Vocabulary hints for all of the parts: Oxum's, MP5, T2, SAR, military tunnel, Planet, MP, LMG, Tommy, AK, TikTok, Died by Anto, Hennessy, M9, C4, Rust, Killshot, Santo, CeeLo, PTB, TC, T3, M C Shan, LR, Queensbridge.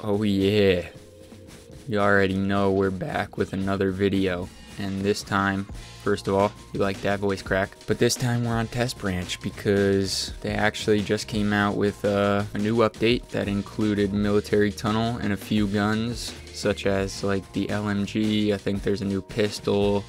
Oh yeah, you already know we're back with another video, and this time, first of all, you like that voice crack, but this time we're on Test Branch because they actually just came out with a new update that included military tunnel and a few guns, such as like the LMG, I think there's a new pistol,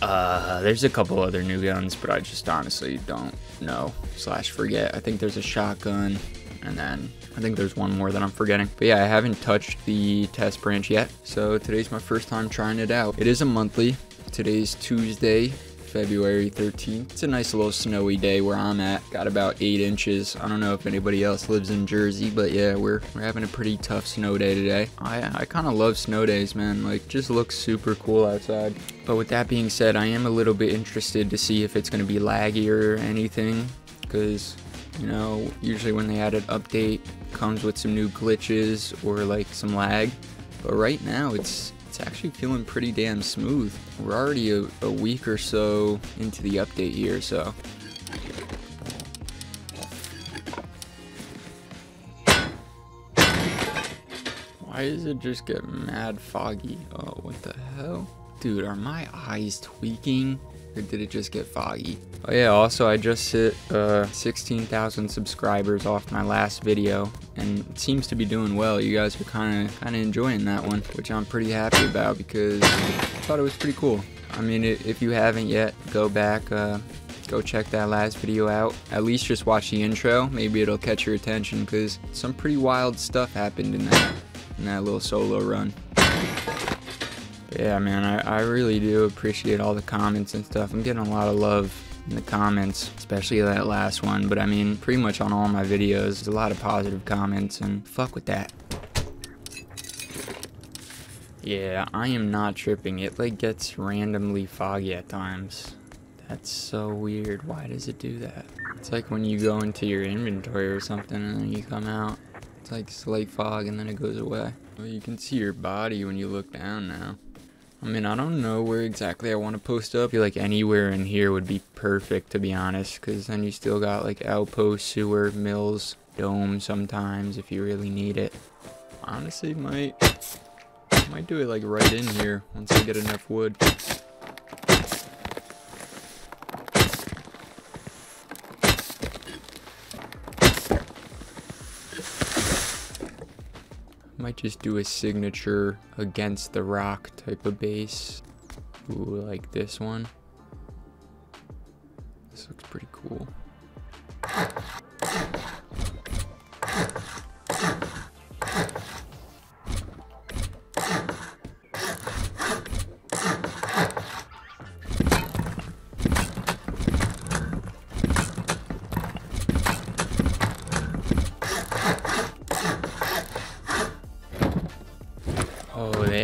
there's a couple other new guns, but I just honestly don't know / forget. I think there's a shotgun, and then I think there's one more that I'm forgetting. But yeah, I haven't touched the Test Branch yet, so today's my first time trying it out. It is a monthly. Today's Tuesday, February 13th. It's a nice little snowy day where I'm at. Got about 8 inches. I don't know if anybody else lives in Jersey, but yeah, we're having a pretty tough snow day today. I kind of love snow days, man. Like, just looks super cool outside. But with that being said, I am a little bit interested to see if it's going to be laggy or anything, because, you know, usually when they add an update, it comes with some new glitches or like some lag. But right now, it's actually feeling pretty damn smooth. We're already a week or so into the update here, so. Why does it just get mad foggy? Oh, what the hell? Dude, are my eyes tweaking? Or did it just get foggy? Oh yeah, also I just hit 16,000 subscribers off my last video, and it seems to be doing well. You guys are kind of enjoying that one, which I'm pretty happy about because I thought it was pretty cool. I mean, if you haven't yet, go back, go check that last video out. At least just watch the intro. Maybe it'll catch your attention because some pretty wild stuff happened in that little solo run. Yeah, man, I really do appreciate all the comments and stuff. I'm getting a lot of love in the comments, especially that last one. But I mean, pretty much on all my videos, there's a lot of positive comments, and fuck with that. Yeah, I am not tripping. It like gets randomly foggy at times. That's so weird. Why does it do that? It's like when you go into your inventory or something and then you come out. It's like slight fog and then it goes away. Well, you can see your body when you look down now. I mean, I don't know where exactly I want to post up. I feel like anywhere in here would be perfect, to be honest, because then you still got like outpost, sewer, mills, dome sometimes if you really need it. Honestly, might do it like right in here once I get enough wood. Might just do a signature against the rock type of base. Ooh, like this one. This looks pretty cool.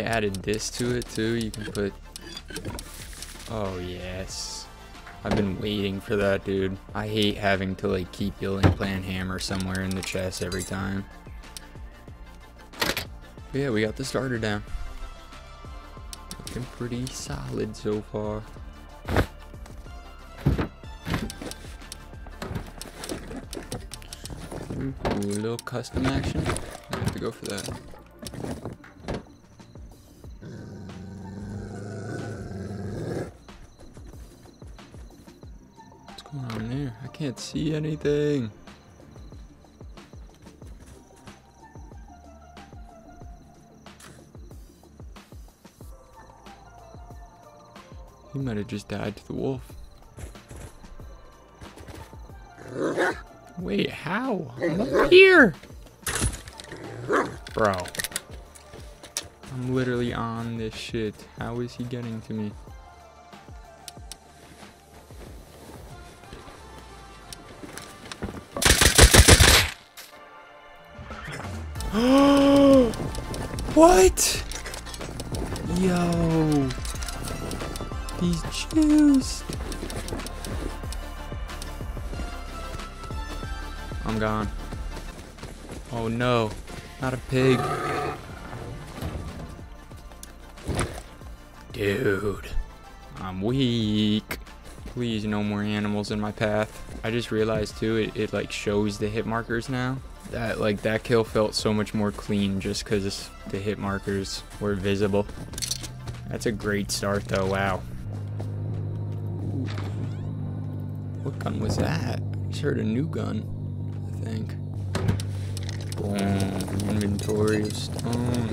Added this to it too. You can put, oh yes, I've been waiting for that, dude. I hate having to like keep building plan hammer somewhere in the chest every time. But yeah, we got the starter down, looking pretty solid so far. Ooh, a little custom action. I have to go for that. On there, I can't see anything. He might have just died to the wolf. Wait, how? I'm up here, bro. I'm literally on this shit. How is he getting to me? What? Yo, he's juiced. I'm gone. Oh no, not a pig. Dude, I'm weak. Please, no more animals in my path. I just realized too, it like shows the hit markers now. That like that kill felt so much more clean just because the hit markers were visible. That's a great start though, wow. Ooh. What gun was that? I just heard a new gun, I think. Boom, inventory of stone.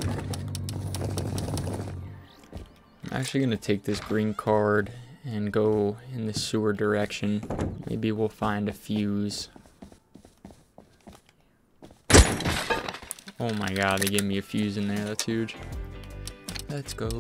I'm actually gonna take this green card and go in the sewer direction. Maybe we'll find a fuse. Oh my god, they gave me a fuse in there, that's huge. Let's go.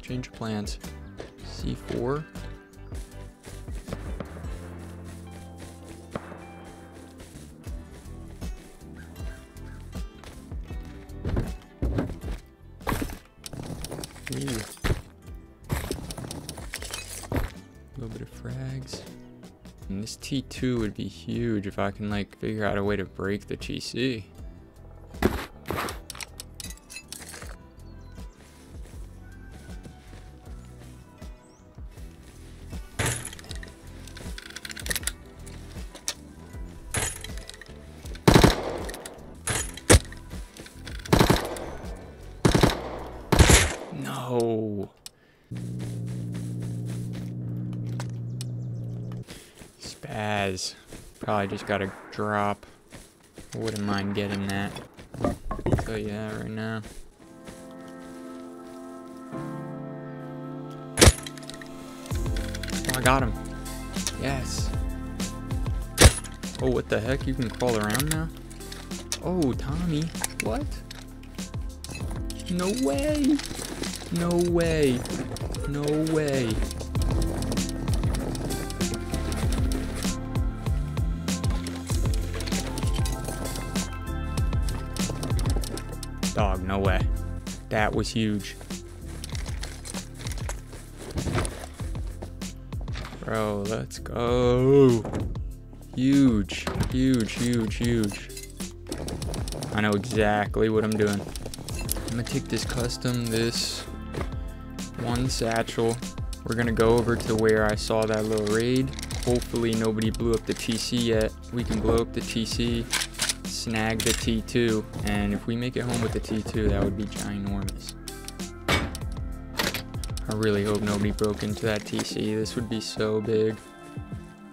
Change of plans. C4. Ooh. A little bit of frags. And this T2 would be huge if I can like figure out a way to break the TC. Spaz. Probably just got a drop. Wouldn't mind getting that. I'll tell you that right now. Oh, I got him. Yes. Oh, what the heck? You can crawl around now? Oh, Tommy. What? No way. No way. No way. Dog, no way. That was huge. Bro, let's go. Huge, huge, huge, huge. I know exactly what I'm doing. I'm gonna take this custom, this one satchel. We're gonna go over to where I saw that little raid. Hopefully nobody blew up the TC yet. We can blow up the TC, snag the T2, and if we make it home with the T2, that would be ginormous. I really hope nobody broke into that TC. This would be so big.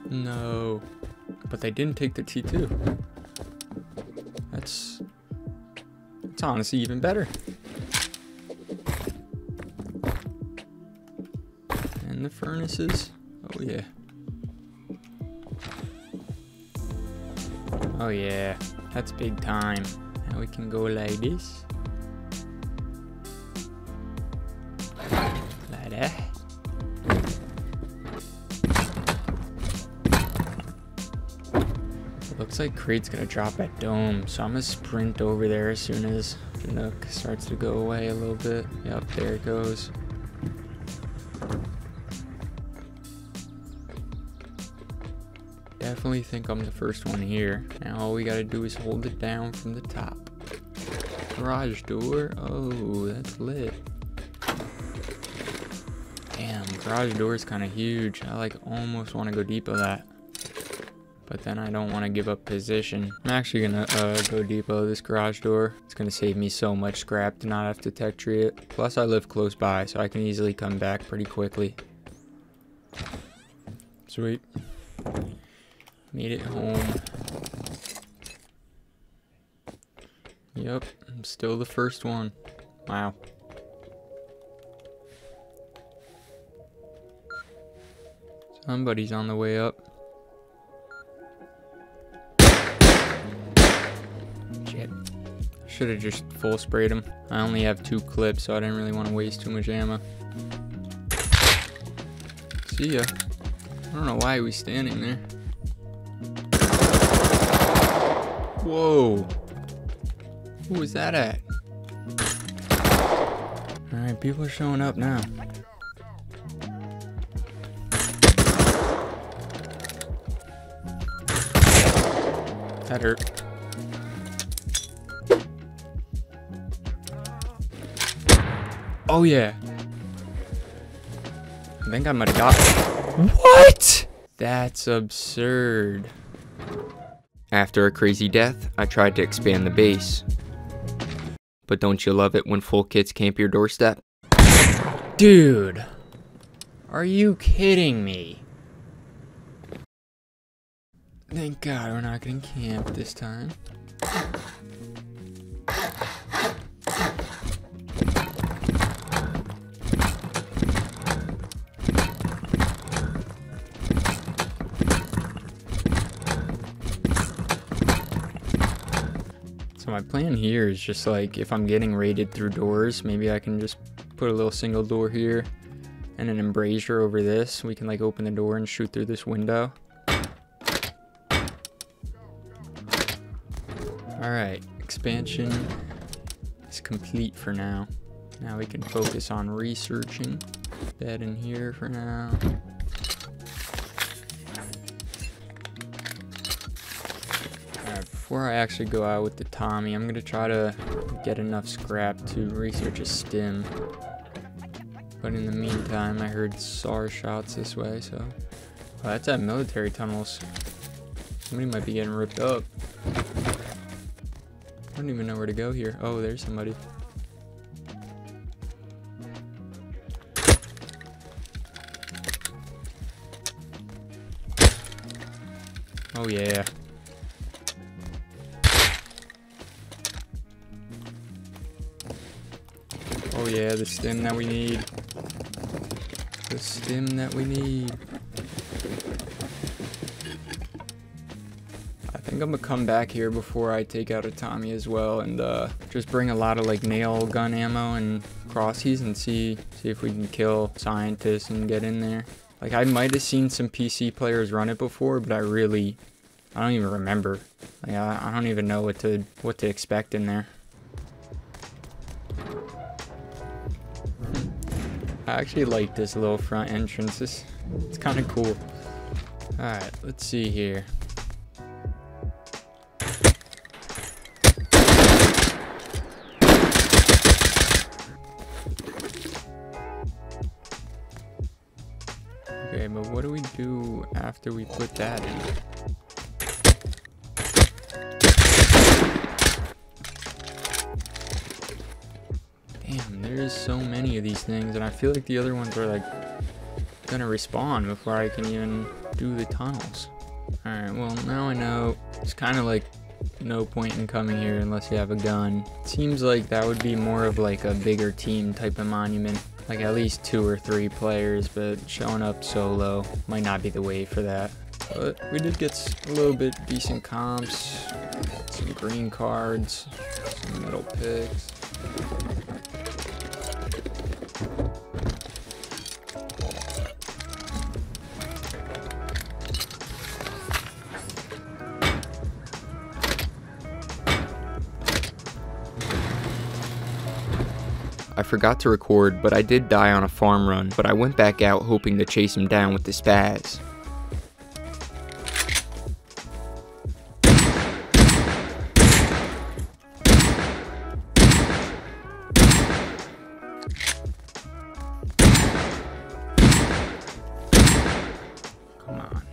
No, but they didn't take the T2. That's honestly even better. The furnaces. Oh yeah. Oh yeah. That's big time. Now we can go like this. Like that. It looks like Creed's gonna drop that dome, so I'm gonna sprint over there as soon as the nook starts to go away a little bit. Yep, there it goes. Definitely think I'm the first one here. Now all we gotta do is hold it down from the top. Garage door. Oh, that's lit. Damn, garage door is kind of huge. I like almost want to go deep of that, but then I don't want to give up position. I'm actually gonna go deep of this garage door. It's gonna save me so much scrap to not have to tech tree it. Plus I live close by, so I can easily come back pretty quickly. Sweet. Made it home. Yep, I'm still the first one. Wow. Somebody's on the way up. Shit. should have just full sprayed him. I only have 2 clips, so I didn't really want to waste too much ammo. See ya. I don't know why he was standing there. Whoa. Who was that at? Alright, people are showing up now. That hurt. Oh yeah. I think I might have got it. What? That's absurd. After a crazy death, I tried to expand the base. But don't you love it when full kits camp your doorstep? Dude, are you kidding me? Thank God we're not gonna camp this time. My plan here is just like, if I'm getting raided through doors, maybe I can just put a little single door here and an embrasure over this. We can like open the door and shoot through this window. Alright, expansion is complete for now. Now we can focus on researching. Bed in here for now. Before I actually go out with the Tommy, I'm gonna try to get enough scrap to research a stim. But in the meantime, I heard SAR shots this way, so... Well, that's at military tunnels. Somebody might be getting ripped up. I don't even know where to go here. Oh, there's somebody. Oh yeah. Oh yeah, the stim that we need. The stim that we need. I think I'm gonna come back here before I take out a Tommy as well, and just bring a lot of like nail gun ammo and crossies and see if we can kill scientists and get in there. Like, I might have seen some PC players run it before, but I don't even remember. Like, I don't even know what to expect in there. I actually like this little front entrance. It's kind of cool. Alright, let's see here. Okay, but what do we do after we put that in? There's so many of these things, and I feel like the other ones are like gonna respawn before I can even do the tunnels. Alright, well, now I know it's kind of like no point in coming here unless you have a gun. It seems like that would be more of like a bigger team type of monument, like at least 2 or 3 players, but showing up solo might not be the way for that. But we did get a little bit decent comps, some green cards, some metal picks. I forgot to record, but I did die on a farm run, but I went back out hoping to chase him down with the spaz. Come on.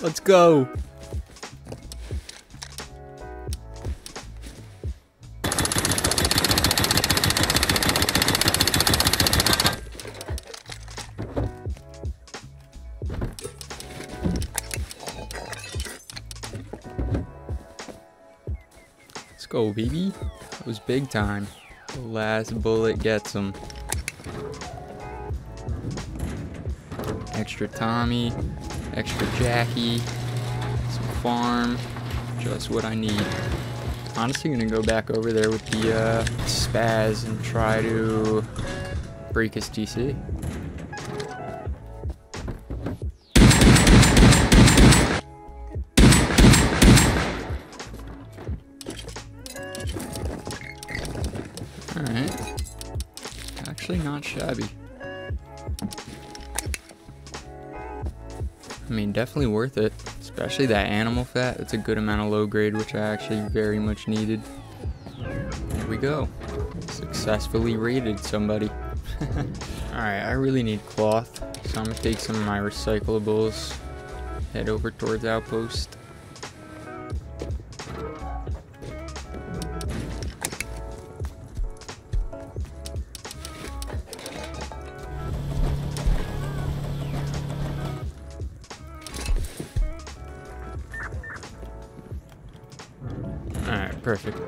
Let's go! Go, baby. It was big time. The last bullet gets him. Extra Tommy, extra Jackie, some farm just what I need. Honestly, gonna go back over there with the spaz and try to break his TC. Alright. Actually not shabby. I mean, definitely worth it. Especially that animal fat, it's a good amount of low grade, which I actually very much needed. There we go. Successfully raided somebody. Alright, I really need cloth, so I'm gonna take some of my recyclables, head over towards outpost. Perfect.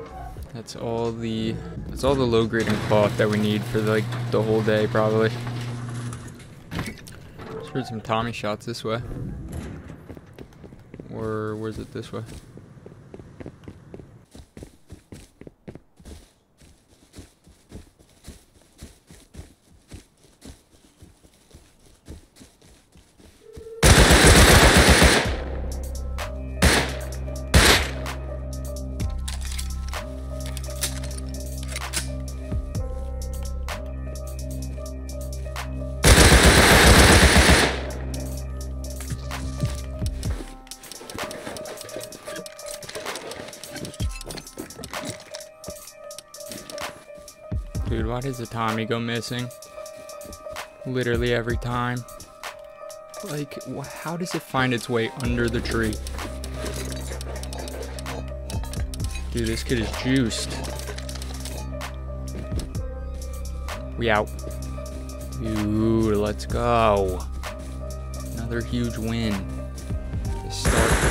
That's all the low grade and cloth that we need for like the whole day probably. Just heard some Tommy shots this way. Or was it this way? Dude, why does the Tommy go missing? Literally every time. Like, how does it find its way under the tree? Dude, this kid is juiced. We out. Dude, let's go. Another huge win. Just start.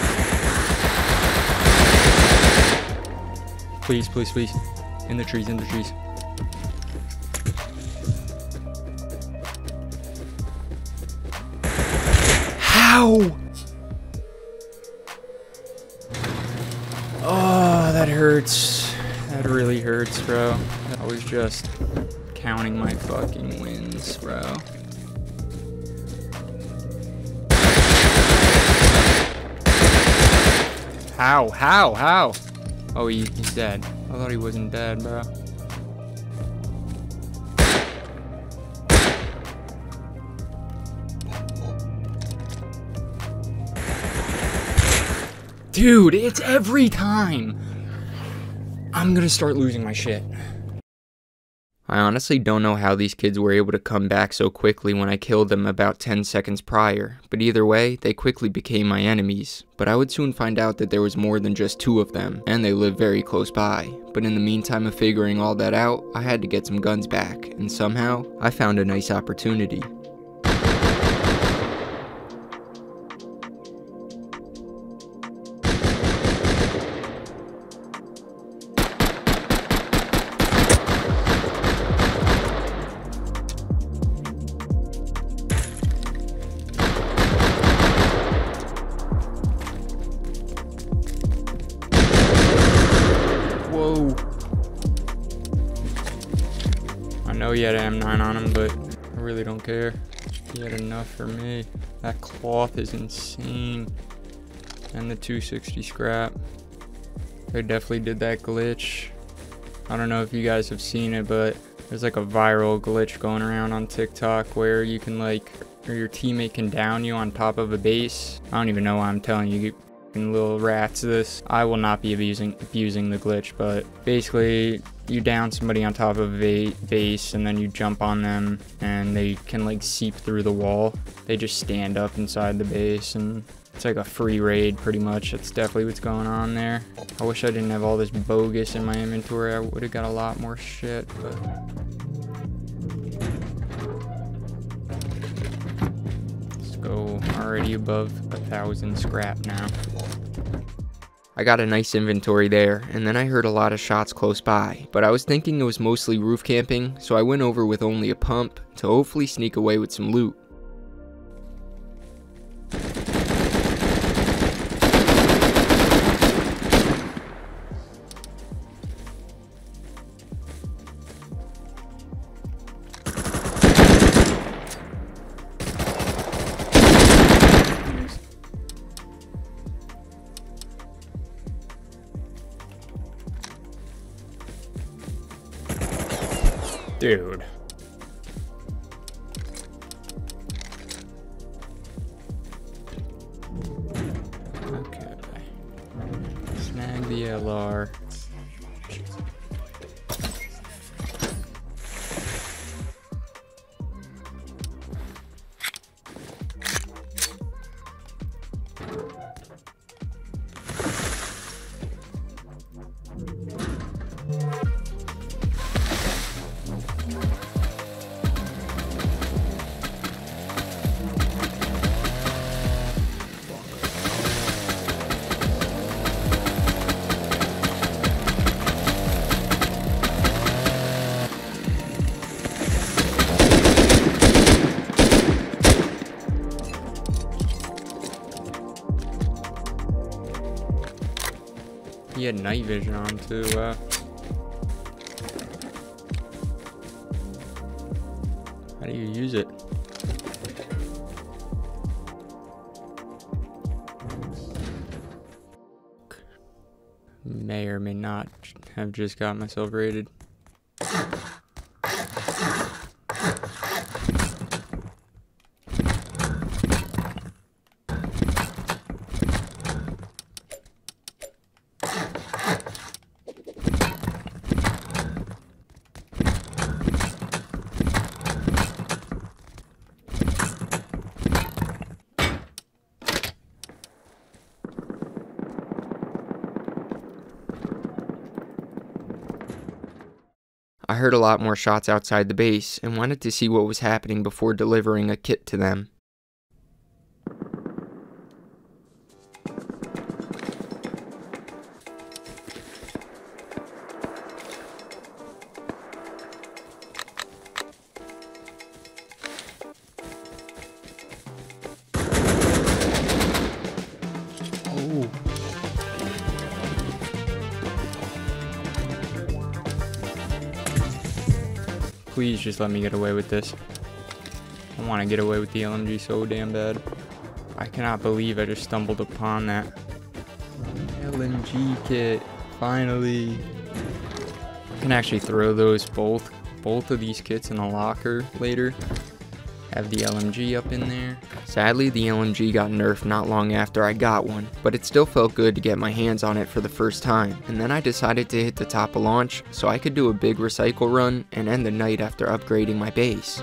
Please, please, please. In the trees, in the trees. Ow! Oh, that hurts. That really hurts, bro. I was just counting my fucking wins, bro. How? How? How? Oh, he's dead. I thought he wasn't dead, bro. Dude, it's every time. I'm gonna start losing my shit. I honestly don't know how these kids were able to come back so quickly when I killed them about 10 seconds prior, but either way, they quickly became my enemies. But I would soon find out that there was more than just two of them, and they lived very close by. But in the meantime of figuring all that out, I had to get some guns back, and somehow, I found a nice opportunity. He had an M9 on him, but I really don't care. He had enough for me. That cloth is insane. And the 260 scrap. They definitely did that glitch. I don't know if you guys have seen it, but there's like a viral glitch going around on TikTok where you can like, or your teammate can down you on top of a base. I don't even know why I'm telling you little rats this. I will not be abusing the glitch, but basically you down somebody on top of a base and then you jump on them and they can like seep through the wall. They just stand up inside the base and it's like a free raid pretty much. That's definitely what's going on there. I wish I didn't have all this bogus in my inventory. I would have got a lot more shit, but let's go already above 1,000 scrap now. I got a nice inventory there, and then I heard a lot of shots close by, but I was thinking it was mostly roof camping, so I went over with only a pump to hopefully sneak away with some loot. Dude. Okay. Snag the LR. He had night vision on too. How do you use it? May or may not have just got myself raided. I heard a lot more shots outside the base and wanted to see what was happening before delivering a kit to them. Please just let me get away with this. I want to get away with the LMG so damn bad. I cannot believe I just stumbled upon that. LMG kit, finally. I can actually throw those both of these kits in the locker later. Have the LMG up in there. Sadly, the LMG got nerfed not long after I got one, but it still felt good to get my hands on it for the first time. And then I decided to hit the top of launch so I could do a big recycle run and end the night after upgrading my base.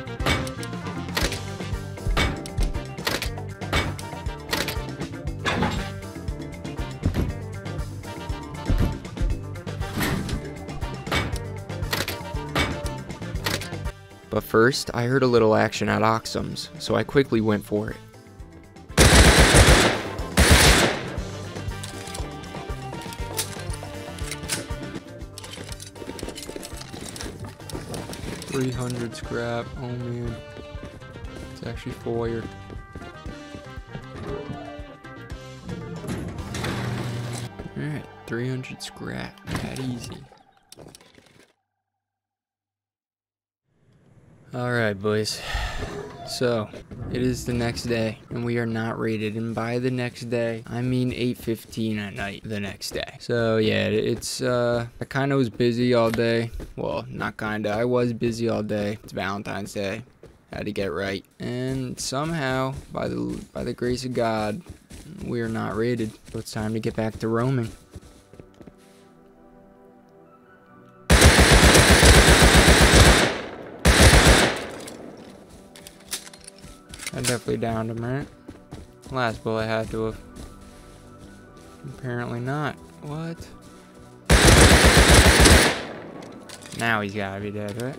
But first, I heard a little action at Oxum's, so I quickly went for it. $300 scrap, oh man. It's actually foyer. Alright, 300 scrap, that easy. Alright boys, so it is the next day and we are not raided, and by the next day I mean 8:15 at night the next day. So yeah, it's I kinda was busy all day. Well, not kinda, I was busy all day. It's Valentine's Day, had to get right, and somehow by the grace of God we are not raided. So it's time to get back to roaming. I definitely downed him, right? Last bullet had to have. Apparently not. What? Now he's gotta be dead, right?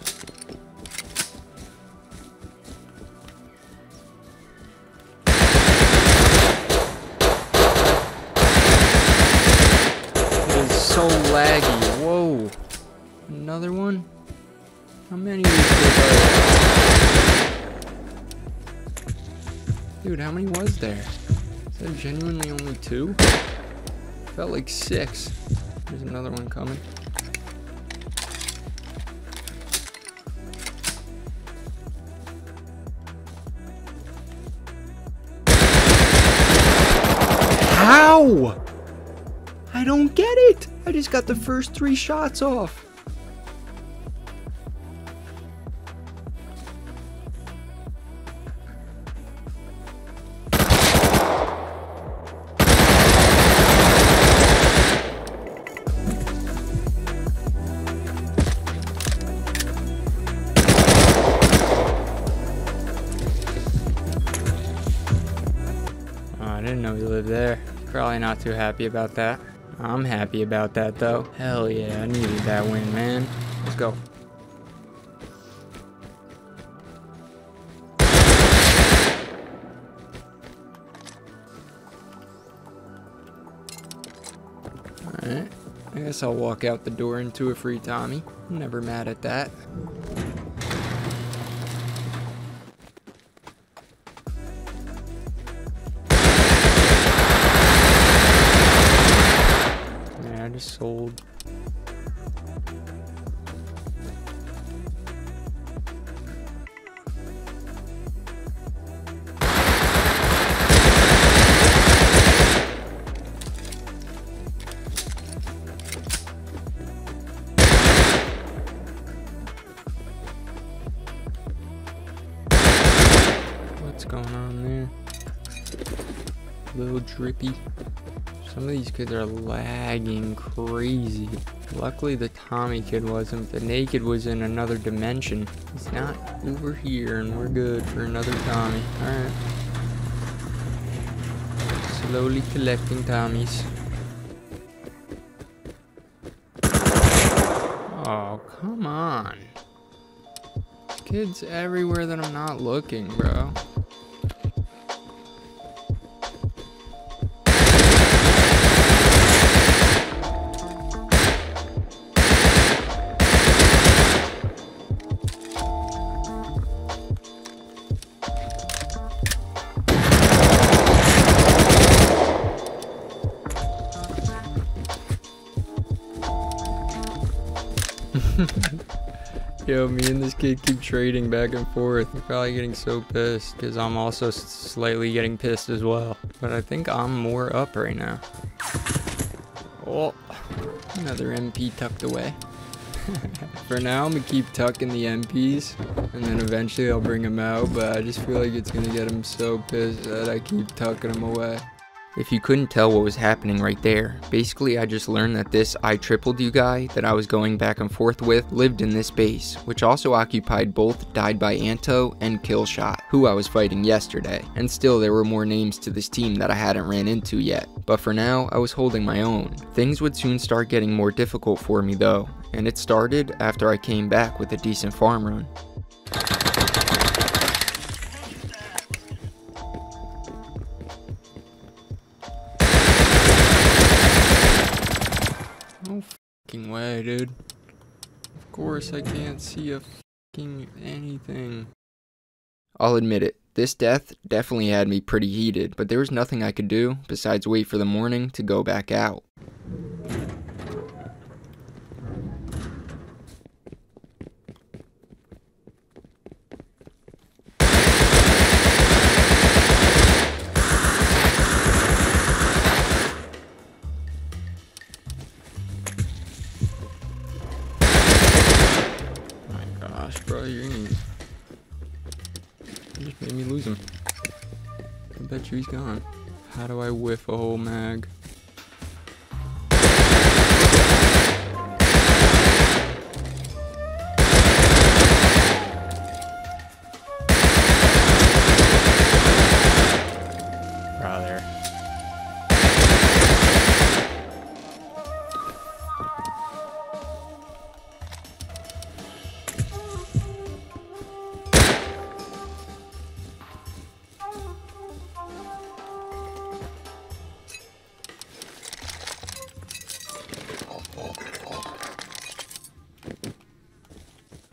It is so laggy. Whoa. Another one? How many of these are there? Dude, how many was there? Is there genuinely only 2? Felt like 6. There's another one coming. How? I don't get it. I just got the first 3 shots off. probably not too happy about that. I'm happy about that though. Hell yeah, I needed that win, man. Let's go. Alright, I guess I'll walk out the door into a free Tommy. I'm never mad at that. Yeah, I just sold. Drippy. Some of these kids are lagging crazy. Luckily the Tommy kid wasn't. The naked was in another dimension. He's not over here, and we're good for another Tommy. Alright. Slowly collecting Tommies. Oh, come on. Kids everywhere that I'm not looking, bro. Yo, me and this kid keep trading back and forth. I'm probably getting so pissed because I'm also slightly getting pissed as well. But I think I'm more up right now. Oh, another MP tucked away. For now, I'm gonna keep tucking the MPs, and then eventually I'll bring them out. But I just feel like it's gonna get them so pissed that I keep tucking them away. If you couldn't tell what was happening right there, basically I just learned that this I-tripled-you guy that I was going back and forth with lived in this base, which also occupied both Died by Anto and Killshot, who I was fighting yesterday, and still there were more names to this team that I hadn't ran into yet, but for now I was holding my own. Things would soon start getting more difficult for me though, and it started after I came back with a decent farm run. Way, dude. Of course I can't see a fucking anything. I'll admit it, this death definitely had me pretty heated, but there was nothing I could do besides wait for the morning to go back out. Bro, you just made me lose him. I bet you he's gone. How do I whiff a whole mag?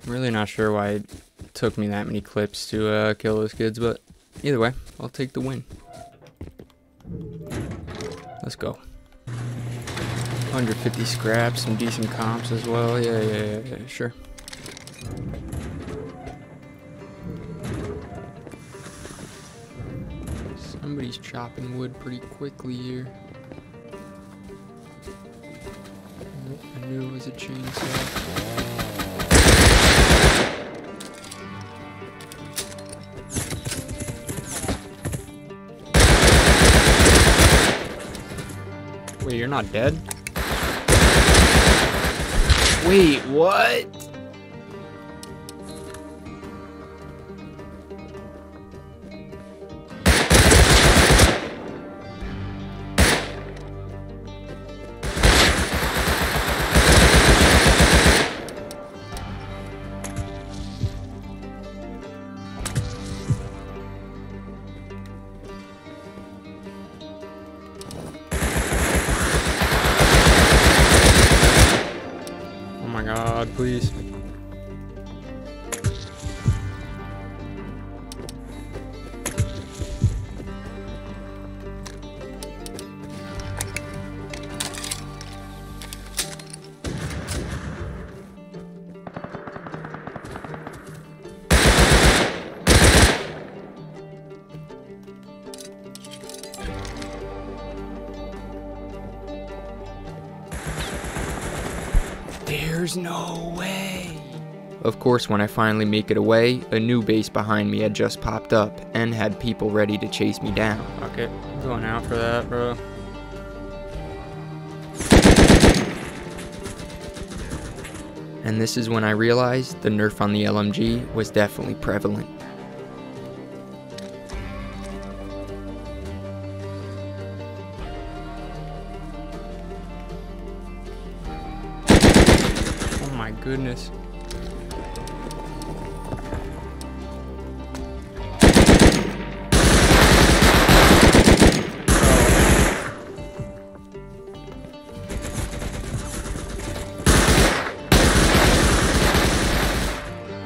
I'm really not sure why it took me that many clips to kill those kids, but either way, I'll take the win. Let's go. 150 scraps, some decent comps as well. Yeah, sure. Somebody's chopping wood pretty quickly here. I knew it was a chainsaw. Wait, you're not dead? Wait, what? god, please. There's no way. Of course, when I finally make it away, a new base behind me had just popped up and had people ready to chase me down. Fuck it. I'm going out for that, bro. And this is when I realized the nerf on the LMG was definitely prevalent. My goodness.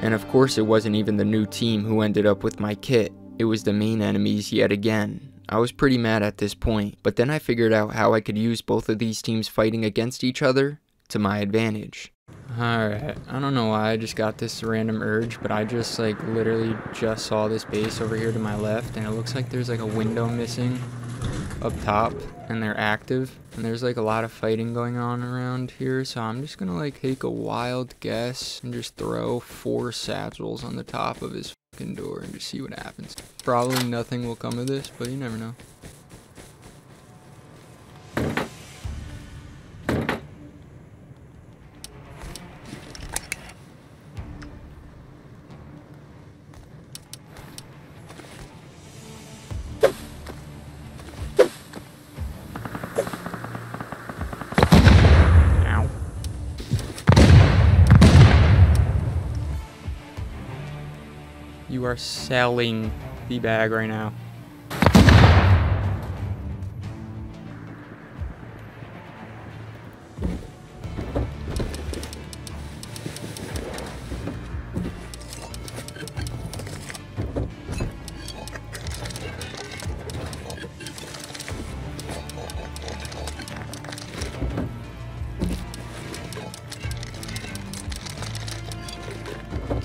And of course, it wasn't even the new team who ended up with my kit. It was the main enemies yet again. I was pretty mad at this point, but then I figured out how I could use both of these teams fighting against each other to my advantage. Alright, I don't know why I just got this random urge, but I just like literally just saw this base over here to my left, and it looks like there's like a window missing up top, and they're active, and there's like a lot of fighting going on around here, so I'm just gonna like take a wild guess and just throw 4 satchels on the top of his fucking door and just see what happens. Probably nothing will come of this, but you never know. You are selling the bag right now.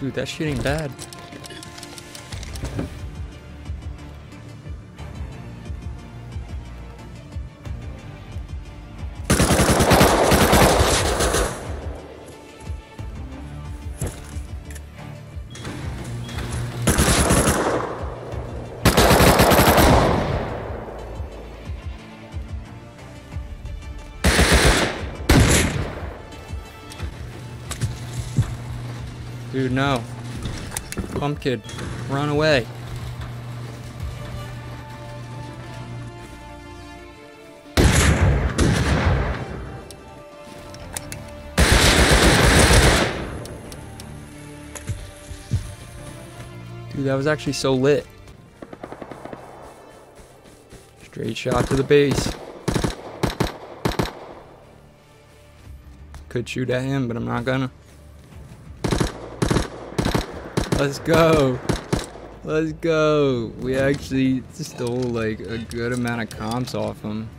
Dude, that shit ain't bad. Dude, no. Pump kid, run away. Dude, that was actually so lit. Straight shot to the base. Could shoot at him, but I'm not gonna. Let's go. Let's go. We actually stole like a good amount of comps off him.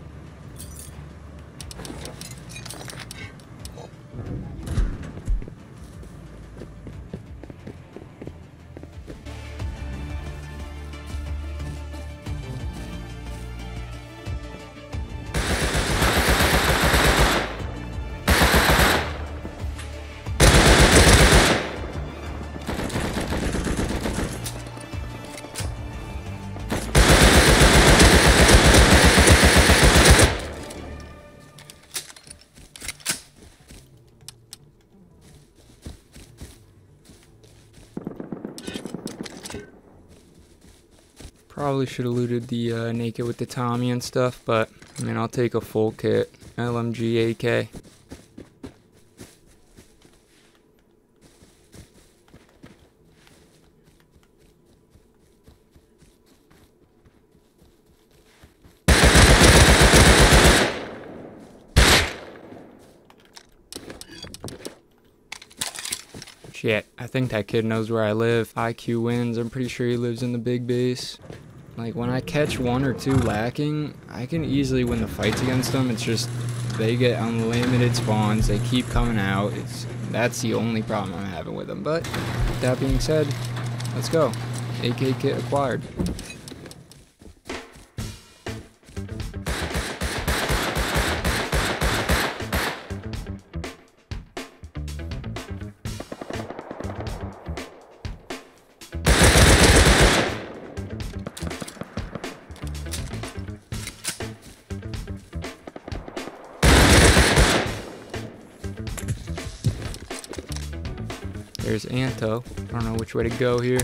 Probably should have looted the naked with the Tommy and stuff, but I mean, I'll take a full kit. LMG, AK. Shit, I think that kid knows where I live. IQ wins. I'm pretty sure he lives in the big base. Like, when I catch one or two lacking, I can easily win the fights against them. It's just they get unlimited spawns. They keep coming out. That's the only problem I'm having with them. But that being said, let's go. AK kit acquired. There's Anto. I don't know which way to go here.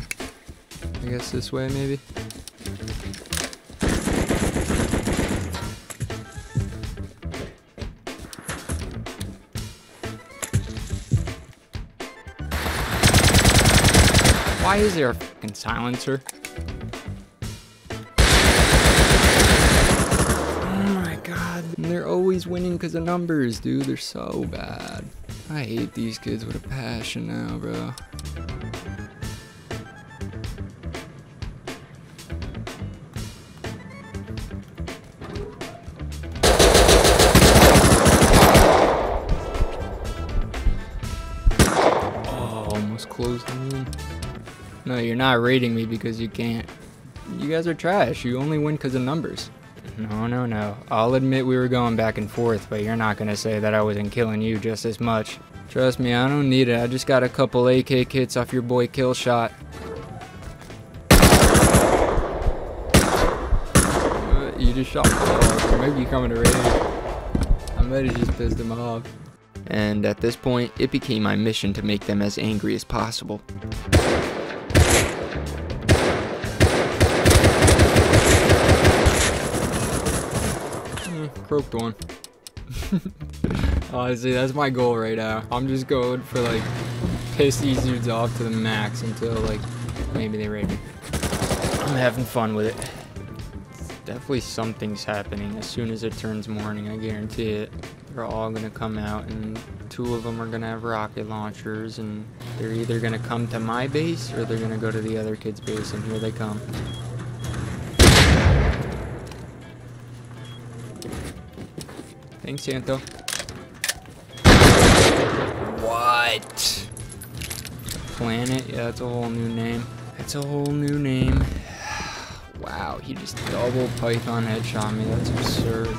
I guess this way, maybe. Why is there a fucking silencer? Oh my god. They're always winning because of numbers, dude. They're so bad. I hate these kids with a passion now, bro. Oh, almost closed the room. No, you're not rating me because you can't. You guys are trash. You only win because of numbers. No, no, no. I'll admit we were going back and forth, but you're not going to say that I wasn't killing you just as much. Trust me, I don't need it. I just got a couple AK kits off your boy Killshot. You just shot me off. Maybe you coming to raid. I might have just pissed him off. And at this point, it became my mission to make them as angry as possible. Croaked one. Honestly, that's my goal right now. I'm just going for, like, piss these dudes off to the max until, like, maybe they raid me. I'm having fun with it. It's definitely something's happening as soon as it turns morning, I guarantee it. They're all gonna come out, and two of them are gonna have rocket launchers, and they're either gonna come to my base or they're gonna go to the other kid's base, and here they come. Thanks, Santo. What? Planet? Yeah, that's a whole new name. That's a whole new name. Wow, he just double python headshot me. That's absurd.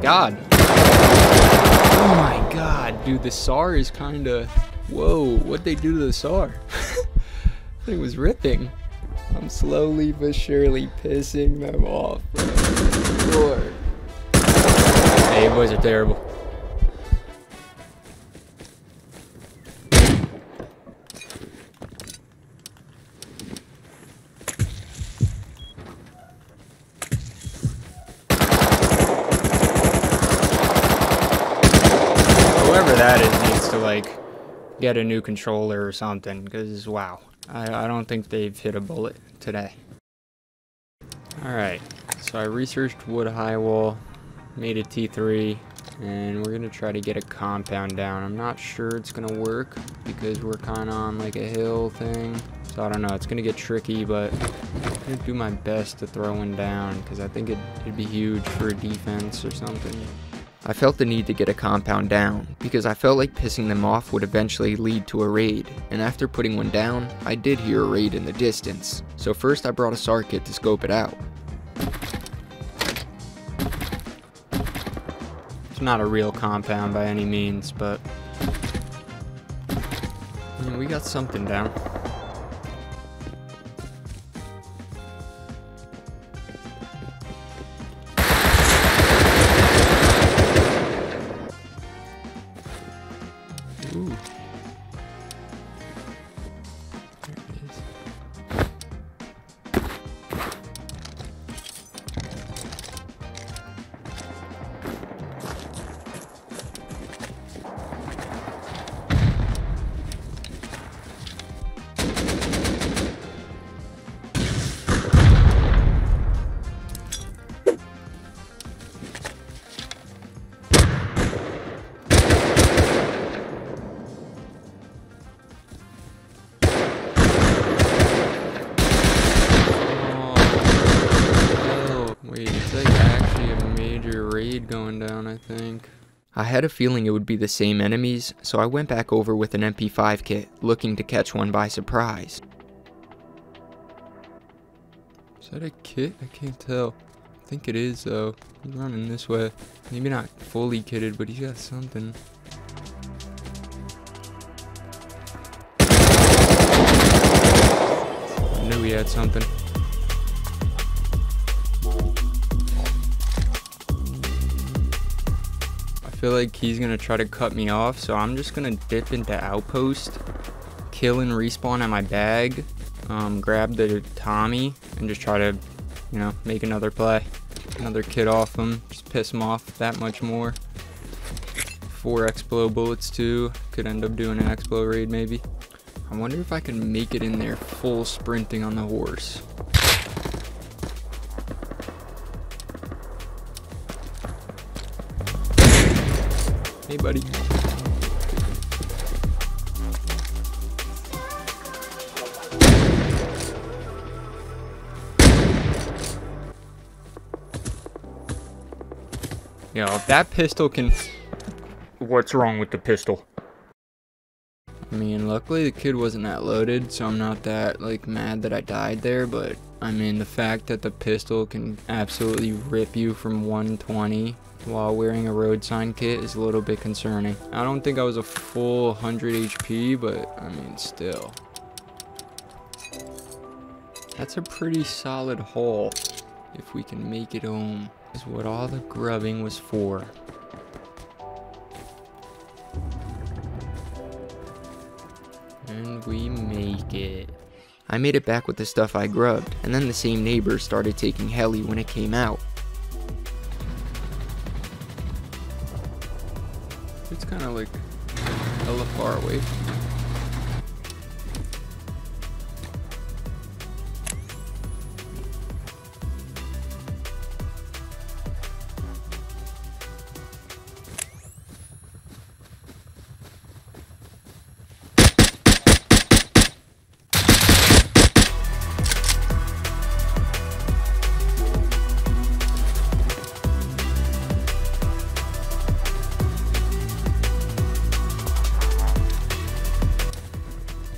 God. Oh my god, dude, the SAR is kind of, whoa, what'd they do to the SAR? That thing was ripping. I'm slowly but surely pissing them off, bro. Lord. Hey, boys are terrible. Get a new controller or something, because wow, I don't think they've hit a bullet today. Alright, so I researched wood high wall, made a T3, and we're gonna try to get a compound down. I'm not sure it's gonna work because we're kind of on like a hill thing, so I don't know, it's gonna get tricky, but I'm gonna do my best to throw one down because I think it'd be huge for a defense or something. I felt the need to get a compound down, because I felt like pissing them off would eventually lead to a raid, and after putting one down, I did hear a raid in the distance. So first I brought a SAR kit to scope it out. It's not a real compound by any means, but I mean, we got something down. speed going down, I think. I had a feeling it would be the same enemies, so I went back over with an MP5 kit, looking to catch one by surprise. Is that a kit? I can't tell. I think it is, though. He's running this way. Maybe not fully kitted, but he's got something. I knew he had something. I feel like he's gonna try to cut me off, so I'm just gonna dip into outpost, kill and respawn at my bag, grab the Tommy, and just try to, you know, make another play, another kid off him, just piss him off that much more. 4 explo bullets too. Could end up doing an explo raid maybe. I wonder if I can make it in there full sprinting on the horse. Hey, buddy. Yo, if that pistol can... What's wrong with the pistol? I mean, luckily the kid wasn't that loaded, so I'm not that, like, mad that I died there, but... I mean, the fact that the pistol can absolutely rip you from 120... while wearing a road sign kit is a little bit concerning. I don't think I was a full 100 HP, but I mean, still. That's a pretty solid haul if we can make it home. Is what all the grubbing was for. And we make it. I made it back with the stuff I grubbed, and then the same neighbor started taking heli when it came out. It's kind of like hella far away from me.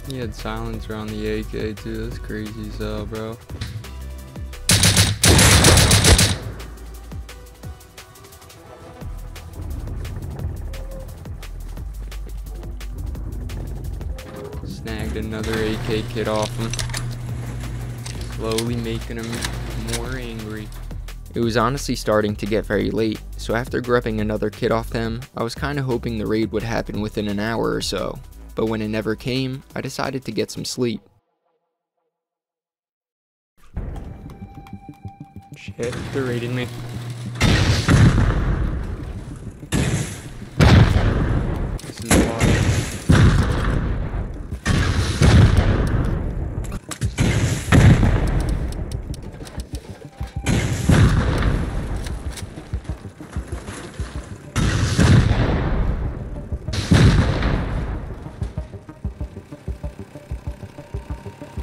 He had silencer on the AK too, that's crazy as hell, bro. Snagged another AK kid off him. Slowly making him more angry. It was honestly starting to get very late, so after grubbing another kid off them, I was kinda hoping the raid would happen within an hour or so. But when it never came, I decided to get some sleep. Shit, they raided me. This is wild.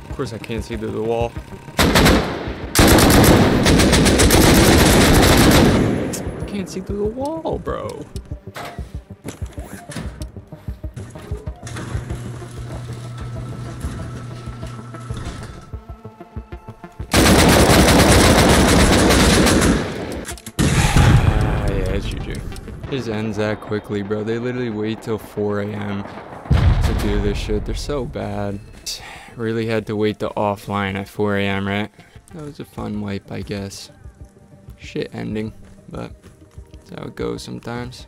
Of course I can't see through the wall. I can't see through the wall, bro. Ah, yeah, it's GG. This ends that quickly, bro. They literally wait till 4 a.m. to do this shit. They're so bad. Really had to wait to offline at 4 a.m., right? That was a fun wipe, I guess. Shit ending, but that's how it goes sometimes.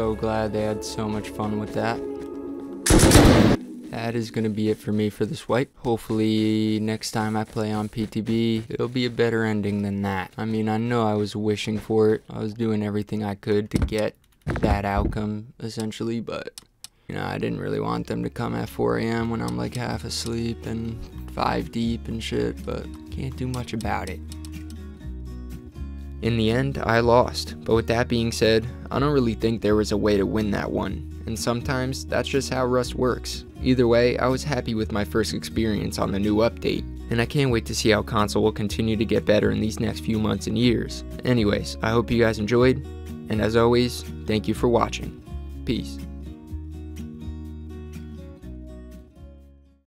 so glad they had so much fun with that. That is going to be it for me for this wipe. Hopefully next time I play on PTB, it'll be a better ending than that. I mean, I know I was wishing for it. I was doing everything I could to get that outcome, essentially, but, you know, I didn't really want them to come at 4 AM when I'm like half asleep and 5 deep and shit, but can't do much about it. In the end, I lost, but with that being said, I don't really think there was a way to win that one, and sometimes that's just how Rust works. Either way, I was happy with my first experience on the new update, and I can't wait to see how console will continue to get better in these next few months and years. Anyways, I hope you guys enjoyed, and as always, thank you for watching. Peace.